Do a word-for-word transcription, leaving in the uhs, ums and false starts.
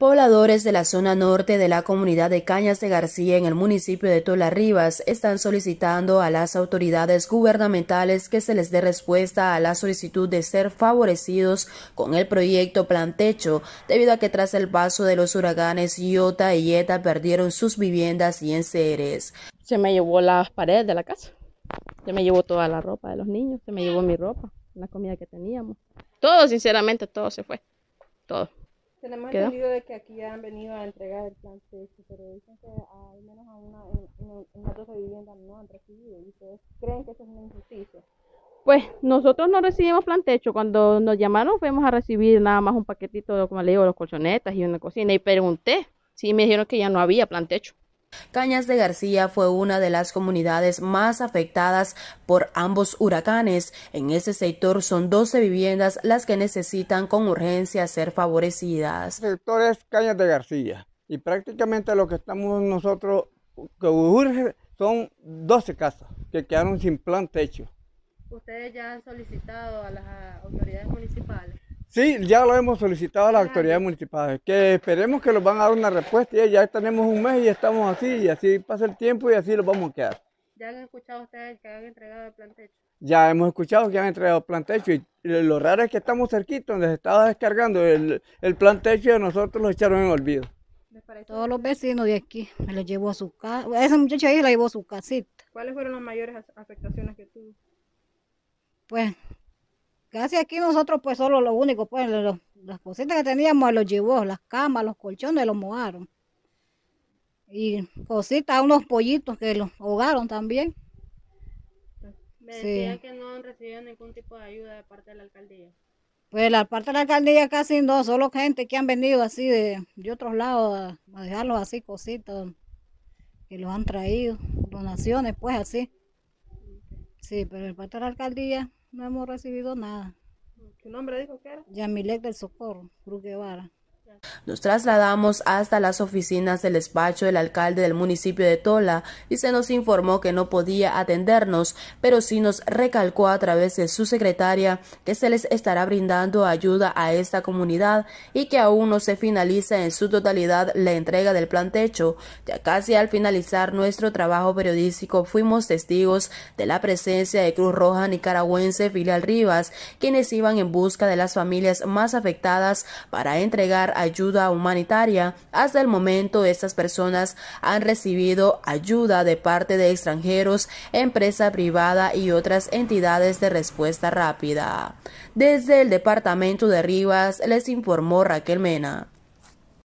Pobladores de la zona norte de la comunidad de Cañas de García en el municipio de Tola, Rivas, están solicitando a las autoridades gubernamentales que se les dé respuesta a la solicitud de ser favorecidos con el proyecto Plan Techo, debido a que tras el paso de los huracanes Iota y Eta perdieron sus viviendas y enseres. Se me llevó las paredes de la casa, se me llevó toda la ropa de los niños, se me llevó mi ropa, la comida que teníamos. Todo, sinceramente, todo se fue, todo. Tenemos ¿Quedó? entendido de que aquí ya han venido a entregar el plan Techo, pero dicen que al menos a una, en, en otras viviendas no han recibido. ¿Y ustedes creen que eso es una injusticia? Pues nosotros no recibimos plan Techo. Cuando nos llamaron fuimos a recibir nada más un paquetito, como le digo, los colchonetas y una cocina. Y pregunté, sí, me dijeron que ya no había plan Techo. Cañas de García fue una de las comunidades más afectadas por ambos huracanes. En ese sector son doce viviendas las que necesitan con urgencia ser favorecidas. El sector es Cañas de García y prácticamente lo que estamos nosotros que urge son doce casas que quedaron sin plan techo. ¿Ustedes ya han solicitado a las autoridades municipales? Sí, ya lo hemos solicitado a las autoridades municipales, que esperemos que nos van a dar una respuesta. Y ya tenemos un mes y estamos así, y así pasa el tiempo y así lo vamos a quedar. ¿Ya han escuchado ustedes que han entregado el plan techo? Ya hemos escuchado que han entregado el plan techo, y lo raro es que estamos cerquitos, donde se estaba descargando el, el plan techo y a nosotros lo echaron en olvido. Todos los vecinos de aquí me los llevó a su casa, esa muchacha ahí la llevó a su casita. ¿Cuáles fueron las mayores afectaciones que tuvo? Pues... casi aquí nosotros pues solo lo único, pues los, las cositas que teníamos los llevó, las camas, los colchones los mojaron. Y cositas, unos pollitos que los ahogaron también. Me decían sí. que no han recibido ningún tipo de ayuda de parte de la alcaldía. Pues la parte de la alcaldía casi no, solo gente que han venido así de, de otros lados a, a dejarlos así cositas que los han traído, donaciones pues así. Sí, pero el parte de la alcaldía... no hemos recibido nada. ¿Qué nombre dijo que era? Yamilek del Socorro Cruz Guevara. Nos trasladamos hasta las oficinas del despacho del alcalde del municipio de Tola y se nos informó que no podía atendernos, pero sí nos recalcó a través de su secretaria que se les estará brindando ayuda a esta comunidad y que aún no se finaliza en su totalidad la entrega del plan techo. Ya casi al finalizar nuestro trabajo periodístico fuimos testigos de la presencia de Cruz Roja Nicaragüense filial Rivas, quienes iban en busca de las familias más afectadas para entregar ayuda humanitaria. Hasta el momento, estas personas han recibido ayuda de parte de extranjeros, empresa privada y otras entidades de respuesta rápida. Desde el departamento de Rivas, les informó Raquel Mena.